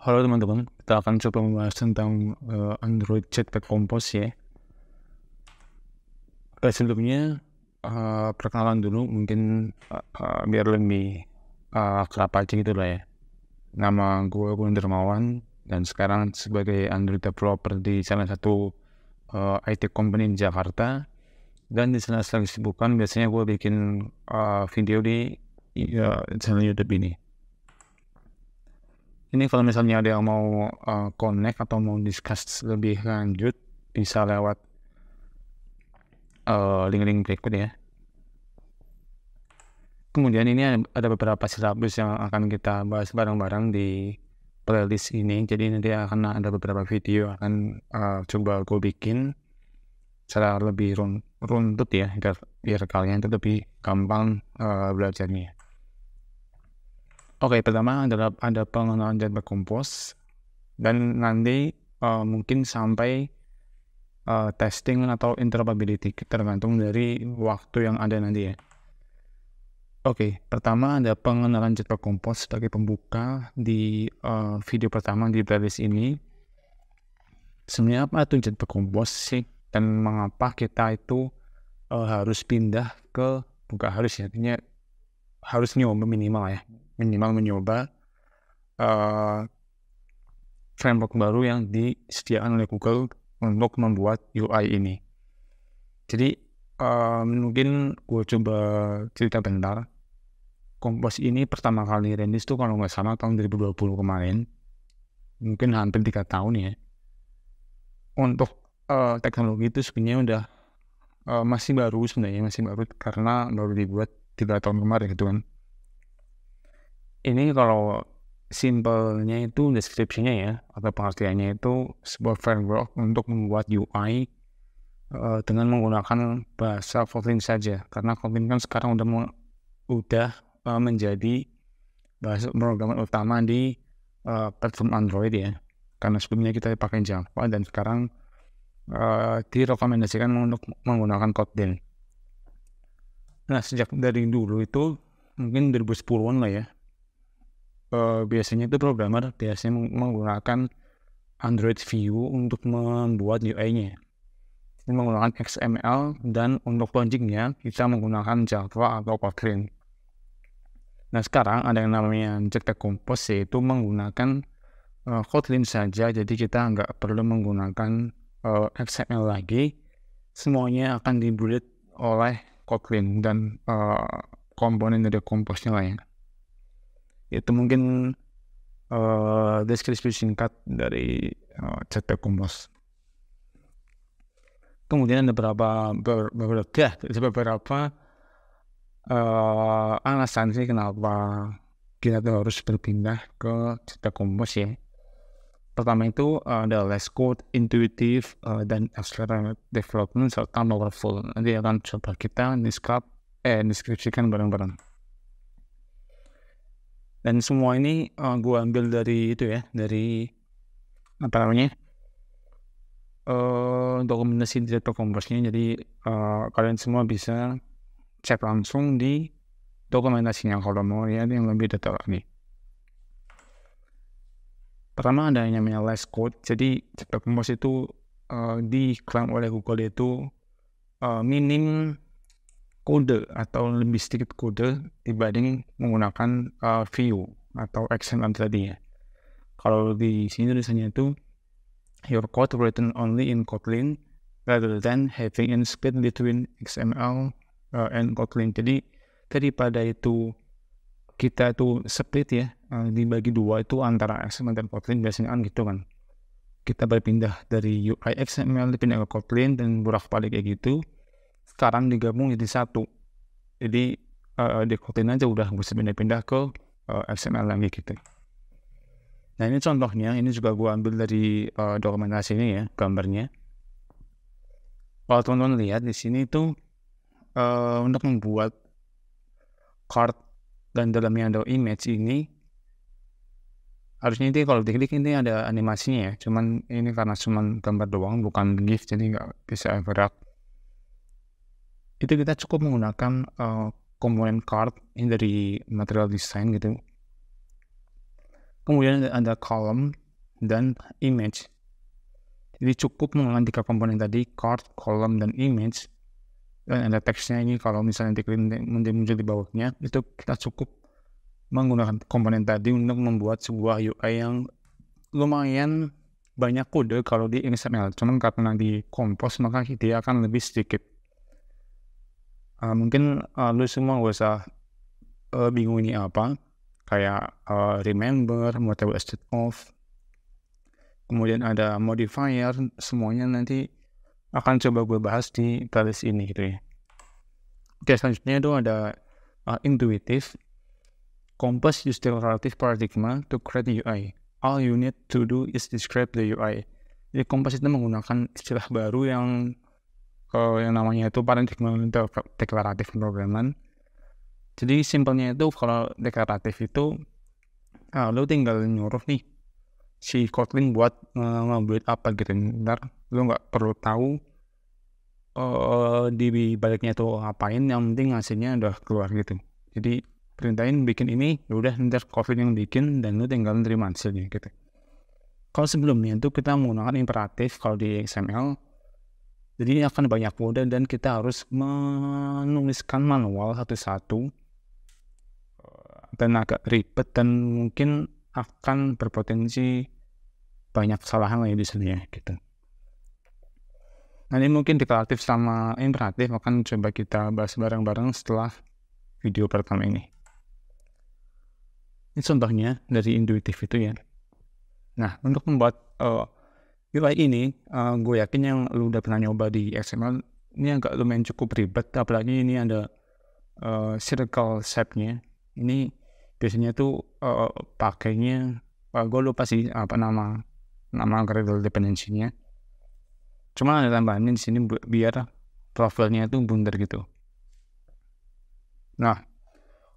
Halo teman-teman, kita akan coba membahas tentang Android Jetpack Compose ya. Oke, sebelumnya perkenalan dulu mungkin biar lebih kerap aja gitu lah ya. Nama gue Guna Dermawan dan sekarang sebagai Android developer di salah satu IT company di Jakarta. Dan di sana setelah kesibukan biasanya gue bikin video di channel YouTube ini. Ini kalau misalnya ada yang mau connect atau mau discuss lebih lanjut bisa lewat link-link berikut ya. Kemudian ini ada beberapa silabus yang akan kita bahas bareng-bareng di playlist ini. Jadi nanti akan ada beberapa video akan coba gue bikin secara lebih runtut ya, biar kalian itu lebih gampang belajarnya. Oke, pertama adalah ada pengenalan Jetpack Compose dan nanti mungkin sampai testing atau interoperability tergantung dari waktu yang ada nanti ya. Oke, pertama ada pengenalan Jetpack Compose sebagai pembuka di video pertama di playlist ini. Sebenarnya apa itu Jetpack Compose sih dan mengapa kita itu harus pindah ke harus nyoba minimal ya. Mencoba framework baru yang disediakan oleh Google untuk membuat UI ini. Jadi mungkin gue coba cerita bentar. Compose ini pertama kali rilis tuh kalau nggak salah tahun 2020 kemarin. Mungkin hampir 3 tahun ya. Untuk teknologi itu sebenarnya udah masih baru karena baru dibuat 3 tahun kemarin gitu kan. Ini kalau simpelnya itu deskripsinya ya atau pengertiannya itu sebuah framework untuk membuat UI dengan menggunakan bahasa Kotlin saja, karena Kotlin kan sekarang udah menjadi bahasa pemrograman utama di platform Android ya, karena sebelumnya kita pakai Java dan sekarang direkomendasikan untuk menggunakan Kotlin. Nah, sejak dari dulu itu mungkin 2010-an lah ya. Biasanya itu programmer biasanya menggunakan Android View untuk membuat UI-nya. Ini menggunakan XML dan untuk logiknya kita menggunakan Java atau Kotlin. Nah sekarang ada yang namanya Jetpack Compose yaitu menggunakan Kotlin saja, jadi kita nggak perlu menggunakan XML lagi. Semuanya akan dibuat oleh Kotlin dan komponen dari Compose-nya lain. Itu mungkin deskripsi singkat dari Jetpack Compose. Kemudian ada beberapa alasan sih kenapa kita tuh harus berpindah ke Jetpack Compose ya. Pertama itu ada less code, intuitive, dan accelerated development serta powerful. Nanti akan coba kita deskripsikan bareng-bareng. Dan semua ini gue ambil dari itu ya, dari dokumentasi Jetpack Compose-nya. Jadi kalian semua bisa cek langsung di dokumentasinya kalau mau ya, yang lebih detail lagi. Pertama ada yang namanya less code. Jadi Jetpack Compose itu diklaim oleh Google itu minim kode atau lebih sedikit kode dibanding menggunakan view atau XML tadi ya. Kalau di sini tulisannya itu your code written only in Kotlin rather than having in split between XML and Kotlin. Jadi daripada itu kita itu split ya, dibagi dua itu antara XML dan Kotlin biasanya kan gitu kan. Kita berpindah dari UI XML dipindah ke Kotlin dan bolak-balik kayak gitu. Sekarang digabung jadi satu, jadi di Kotlin aja udah bisa pindah-pindah ke XML lagi gitu. Nah ini contohnya, ini juga gue ambil dari dokumentasi ini ya, gambarnya. Kalau teman-teman lihat di sini tuh untuk membuat card dan dalamnya ada image ini, harusnya ini kalau diklik ini ada animasinya ya. Cuman ini karena cuman gambar doang, bukan GIF, jadi nggak bisa bergerak. Itu kita cukup menggunakan komponen card ini dari material design gitu. Kemudian ada column dan image. Jadi cukup mengenal 3 komponen tadi, card, column, dan image. Dan ada teksnya ini kalau misalnya nanti muncul di bawahnya, itu kita cukup menggunakan komponen tadi untuk membuat sebuah UI yang lumayan banyak kode kalau di XML. Cuman karena di Compose maka dia akan lebih sedikit. Mungkin lu semua gak usah bingung ini apa, kayak remember, mutable state of, kemudian ada modifier, semuanya nanti akan coba gue bahas di playlist ini gitu ya. Oke, selanjutnya itu ada intuitive. Compose used the relative paradigm to create UI. All you need to do is describe the UI. Jadi Compose itu menggunakan istilah baru yang namanya itu paradigma deklaratif pemrograman. Jadi simpelnya itu kalau deklaratif itu lo tinggal nyuruh nih si Kotlin buat nge-build apa gitu, ntar lo nggak perlu tahu di baliknya itu ngapain, yang penting hasilnya udah keluar gitu. Jadi perintahin bikin ini, udah ntar Kotlin yang bikin dan lo tinggal terima hasilnya gitu. Kalau sebelumnya itu kita menggunakan imperatif kalau di XML, jadi akan banyak kode dan kita harus menuliskan manual satu-satu dan agak ribet dan mungkin akan berpotensi banyak kesalahan lagi di sini ya gitu. Nah, ini mungkin deklaratif sama imperatif akan coba kita bahas bareng-bareng setelah video pertama ini. Ini contohnya dari intuitif itu ya. Nah, untuk membuat UI ini gue yakin yang lu udah pernah nyoba di XML ini agak lumayan cukup ribet, apalagi ini ada circle shape-nya. Ini biasanya tuh pakainya, gue lupa sih apa nama gradle dependency-nya. Cuma ada tambahannya di sini biar profilnya itu bundar gitu. Nah,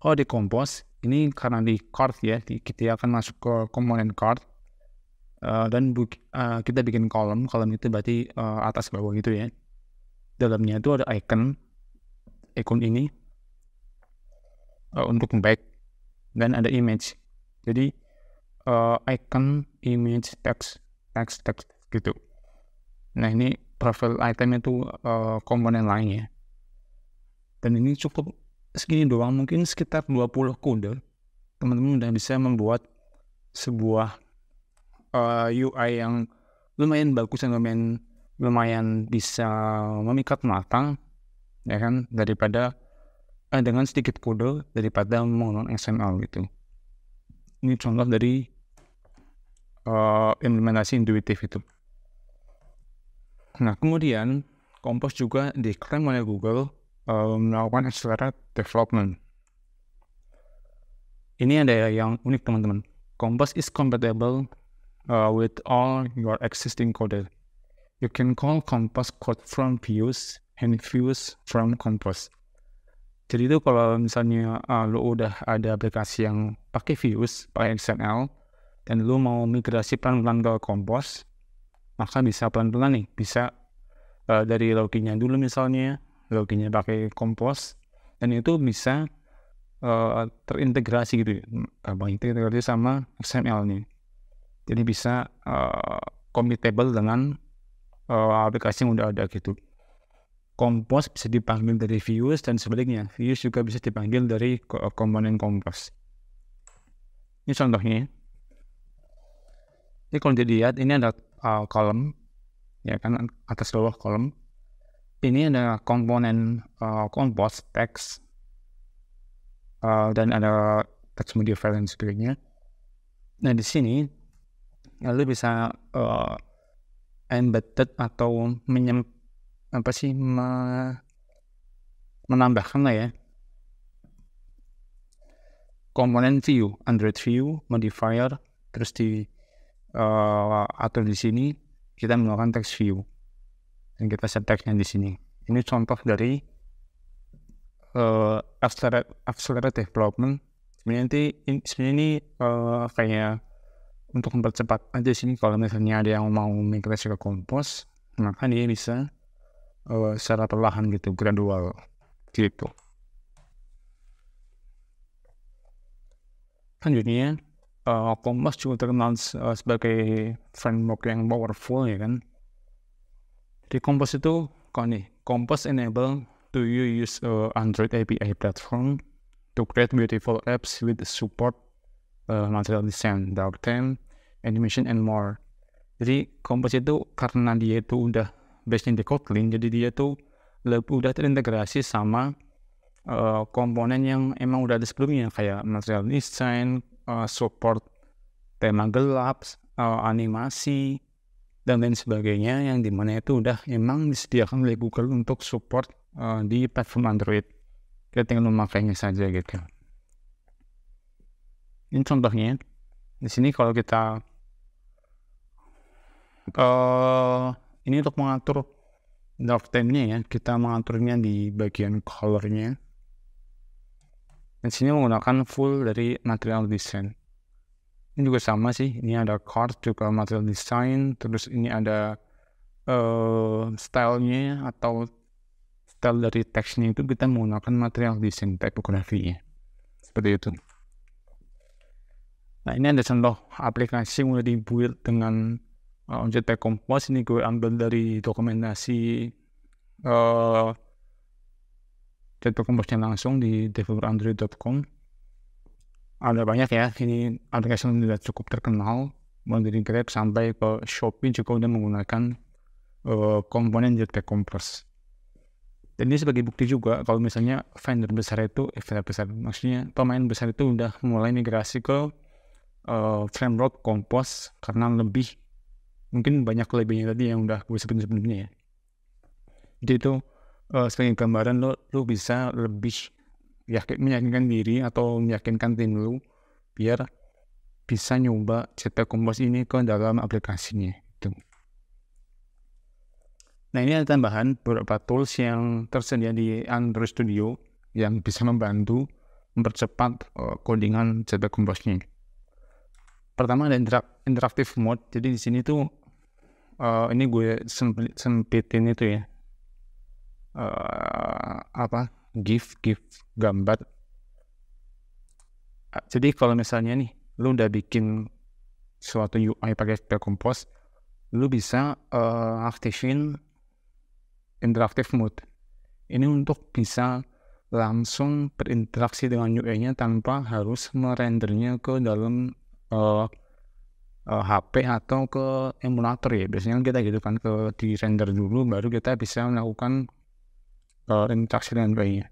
kalau di Compose ini karena di card ya, kita akan masuk ke komponen card dan kita bikin kolom. Kolom itu berarti atas bawah gitu ya. Dalamnya itu ada icon ini untuk back. Dan ada image, jadi icon, image, text gitu. Nah, ini profile item itu komponen lainnya. Dan ini cukup segini doang, mungkin sekitar 20 kode. Teman-teman udah bisa membuat sebuah UI yang lumayan bagus dan lumayan bisa memikat mata, ya kan, daripada dengan sedikit kode daripada menggunakan XML gitu. Ini contoh dari implementasi intuitif itu. Nah, kemudian Compose juga diklaim oleh Google melakukan accelerated development. Ini ada yang unik teman-teman. Compose is compatible with all your existing code. You can call Compose code from views and views from Compose. Jadi itu kalau misalnya lo udah ada aplikasi yang pakai views, pakai XML, dan lo mau migrasi pelan-pelan ke Compose, maka bisa pelan-pelan nih, bisa dari loginnya dulu misalnya, loginnya pakai Compose, dan itu bisa terintegrasi gitu, terintegrasi sama XML nih. Jadi bisa compatible dengan aplikasi yang udah ada gitu. Compose bisa dipanggil dari views dan sebaliknya, views juga bisa dipanggil dari komponen Compose. Ini contohnya. Ini kalau dilihat ini ada kolom, ya kan, atas bawah kolom. Ini ada komponen Compose text dan ada text modifier dan sebagainya. Nah, di sini lalu bisa embedded atau menambahkan lah ya komponen view, Android View, modifier, terus di atau di sini kita menggunakan text view dan kita set teksnya di sini. Ini contoh dari accelerated development. Sebenarnya ini kayak untuk mempercepat aja sini. Kalau misalnya ada yang mau migrasi ke Compose, maka dia bisa secara perlahan gitu, gradual gitu. Selanjutnya Compose juga terkenal sebagai framework yang powerful, ya kan. Di Compose itu Compose enable do you use Android API platform to create beautiful apps with support material design, dark theme, animation and more. Jadi Compose itu karena dia itu udah based-nya di Kotlin, jadi dia tuh udah terintegrasi sama komponen yang emang udah ada sebelumnya, kayak material design, support tema gelap, animasi, dan lain sebagainya, yang dimana itu udah emang disediakan oleh Google untuk support di platform Android. Kita tinggal memakainya saja gitu. Ini contohnya. Di sini kalau kita ini untuk mengatur dark theme-nya ya, kita mengaturnya di bagian color-nya. Di sini menggunakan full dari material design. Ini juga sama sih, ini ada card juga material design, terus ini ada style-nya atau style dari teksnya itu kita menggunakan material design typography-nya. Seperti itu. Nah, ini ada contoh aplikasi yang udah dibuat dengan Jetpack Compose. Ini gue ambil dari dokumentasi Jetpack Compose-nya langsung di developerandroid.com. Ada banyak ya, ini aplikasi yang sudah cukup terkenal, mulai dari Grab sampai ke Shopee juga udah menggunakan komponen Jetpack Compose. Dan ini sebagai bukti juga kalau misalnya pemain besar itu udah mulai migrasi ke framework Compose karena lebih mungkin banyak lebihnya tadi yang udah gue sebutin sebelumnya ya. Jadi itu sebagai gambaran lo bisa lebih meyakinkan diri atau meyakinkan tim lo biar bisa nyoba Jetpack Compose ini ke dalam aplikasinya gitu. Nah, ini ada tambahan beberapa tools yang tersedia di Android Studio yang bisa membantu mempercepat codingan Jetpack Compose-nya. Pertama ada interactive mode. Jadi di sini tuh ini gue sempitin itu ya, GIF gambar. Jadi kalau misalnya nih lu udah bikin suatu UI pakai Jetpack Compose, lu bisa aktifin interactive mode ini untuk bisa langsung berinteraksi dengan UI-nya tanpa harus merendernya ke dalam HP atau ke emulator ya. Biasanya kita gitu kan, di render dulu baru kita bisa melakukan interaksi dengan UI-nya.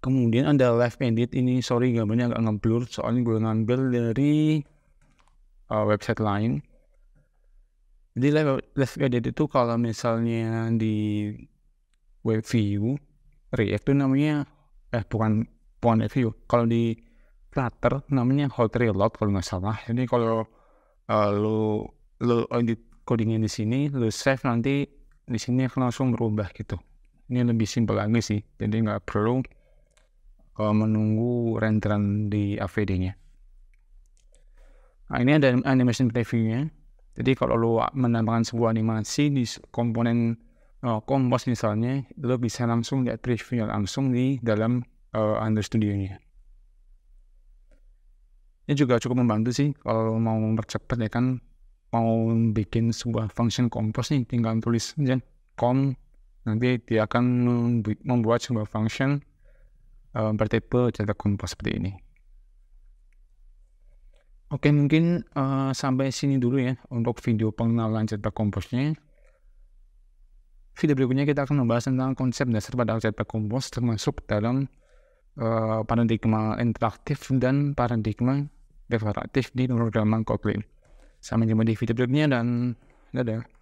Kemudian ada live edit. Ini sorry gambarnya agak ngeblur soalnya gue ngambil dari website lain. Jadi live edit itu kalau misalnya di web view React itu namanya bukan web view, kalau di Flutter namanya hot reload kalau nggak salah. Jadi kalau lo edit codingnya di sini, lo save, nanti di sini akan langsung berubah gitu. Ini lebih simpel lagi sih, jadi nggak perlu menunggu renderan di AVD-nya. Nah, ini ada animation preview-nya. Jadi kalau lo menambahkan sebuah animasi di komponen Compose misalnya, lo bisa langsung lihat preview-nya langsung di dalam Android Studio-nya. Ini juga cukup membantu sih kalau mau mempercepat ya kan, mau bikin sebuah function Compose nih tinggal tulis aja com, nanti dia akan membuat sebuah function bertipe Jetpack Compose seperti ini. Oke, mungkin sampai sini dulu ya untuk video pengenalan Jetpack Compose-nya. Video berikutnya kita akan membahas tentang konsep dasar pada Jetpack Compose, termasuk dalam paradigma interaktif dan paradigma deklaratif di pemrograman Kotlin. Sampai jumpa di video berikutnya dan dadah.